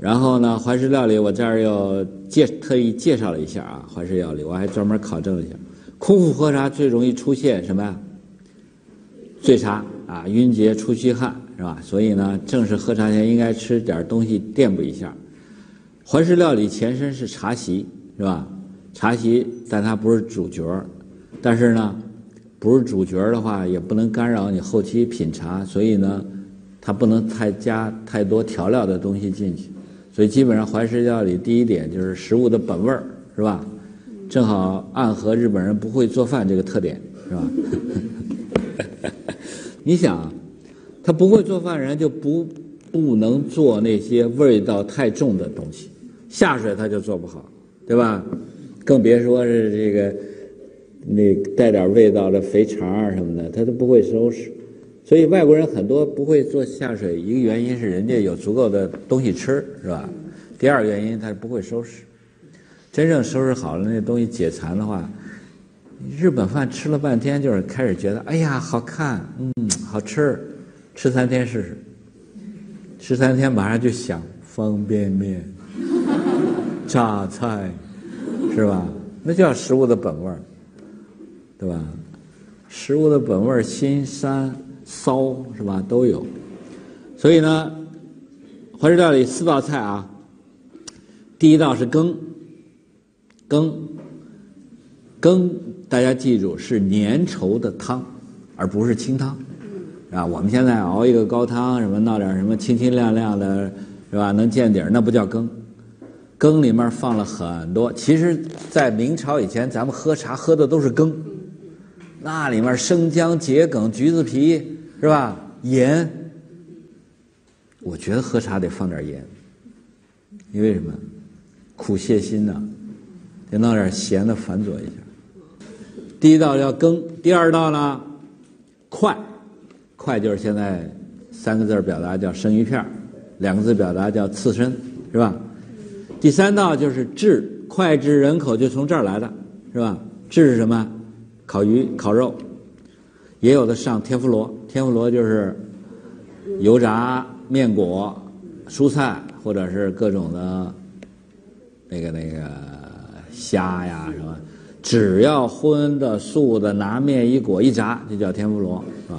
然后呢，怀石料理我这儿又特意介绍了一下啊，怀石料理我还专门考证了一下，空腹喝茶最容易出现什么呀？醉茶啊，晕厥、出虚汗是吧？所以呢，正式喝茶前应该吃点东西垫补一下。怀石料理前身是茶席是吧？茶席，但它不是主角，但是呢，不是主角的话也不能干扰你后期品茶，所以呢，它不能太加太多调料的东西进去。所以基本上怀石料理第一点就是食物的本味儿，是吧？正好暗合日本人不会做饭这个特点，是吧？你想，他不会做饭，人就不能做那些味道太重的东西，下水他就做不好，对吧？更别说是这个那带点味道的肥肠啊什么的，他都不会收拾。所以外国人很多不会做下水，一个原因是人家有足够的东西吃，是吧？第二个原因他不会收拾。真正收拾好了那东西解馋的话，日本饭吃了半天就是开始觉得，哎呀好看，好吃，吃3天试试。吃3天马上就想方便面、榨菜，是吧？那叫食物的本味儿，对吧？食物的本味儿，新山骚是吧？都有，所以呢，怀石料理4道菜啊。第一道是羹，大家记住是粘稠的汤，而不是清汤，啊，我们现在熬一个高汤，什么闹点什么清清亮亮的，是吧？能见底儿，那不叫羹。羹里面放了很多，其实，在明朝以前，咱们喝茶喝的都是羹，那里面生姜、桔梗、橘子皮。是吧？盐，我觉得喝茶得放点盐，因为什么？苦泻心呐，得弄点咸的反佐一下。第一道叫羹，第二道呢，块，块就是现在3个字表达叫生鱼片，2个字表达叫刺身，是吧？第三道就是炙，脍炙人口就从这儿来的，是吧？炙是什么？烤鱼、烤肉。也有的上天妇罗，天妇罗就是油炸面果、蔬菜，或者是各种的那个虾呀什么，只要荤的、素的，拿面一裹一炸，就叫天妇罗，是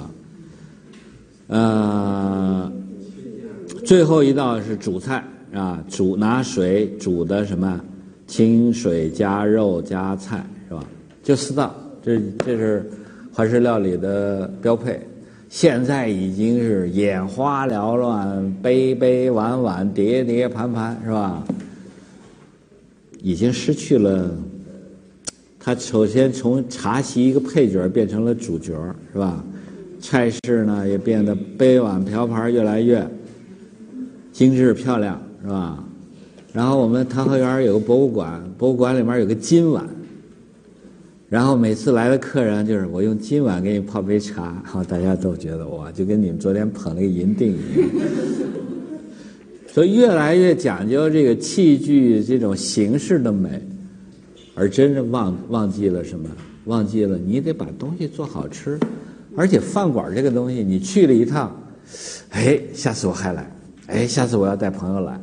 吧？最后一道是煮菜啊，拿水煮的什么清水加肉加菜，是吧？就4道，这是。怀石料理的标配，现在已经是眼花缭乱，杯杯碗碗，碟碟盘盘，是吧？已经失去了，它首先从茶席一个配角变成了主角，是吧？菜式呢也变得杯碗瓢盘越来越精致漂亮，是吧？然后我们唐河园有个博物馆，博物馆里面有个金碗。然后每次来的客人就是我用今晚给你泡杯茶，然后大家都觉得哇，就跟你们昨天捧了个银锭一样。所以越来越讲究这个器具这种形式的美，而真正忘记了什么？忘记了你得把东西做好吃，而且饭馆这个东西，你去了一趟，哎，下次我还来，哎，下次我要带朋友来，